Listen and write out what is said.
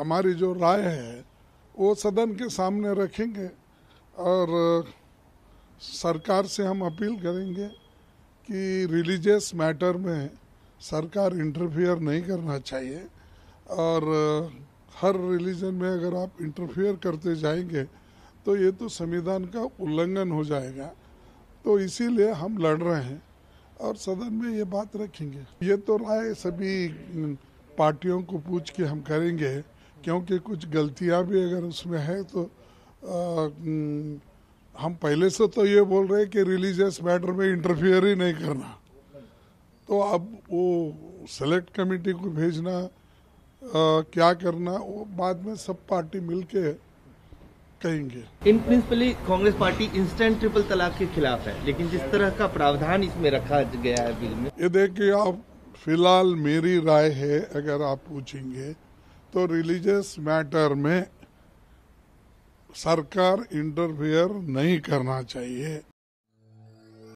हमारी जो राय है वो सदन के सामने रखेंगे और सरकार से हम अपील करेंगे कि रिलीजियस मैटर में सरकार इंटरफियर नहीं करना चाहिए और हर रिलीजन में अगर आप इंटरफियर करते जाएंगे तो ये तो संविधान का उल्लंघन हो जाएगा। तो इसीलिए हम लड़ रहे हैं और सदन में ये बात रखेंगे। ये तो राय सभी पार्टियों को पूछ के हम करेंगे, क्योंकि कुछ गलतियां भी अगर उसमें है तो हम पहले से तो ये बोल रहे हैं कि रिलीजियस मैटर में इंटरफियर ही नहीं करना। तो अब वो सेलेक्ट कमेटी को भेजना क्या करना वो बाद में सब पार्टी मिलके कहेंगे। In principally Congress party instant triple तलाक के खिलाफ है, लेकिन जिस तरह का प्रावधान इसमें रखा गया है बिल में, ये देखिए आप फिलहाल मेरी राय है, अगर आप पूछेंगे तो रिलीजियस मैटर में सरकार इंटरफेयर नहीं करना चाहिए।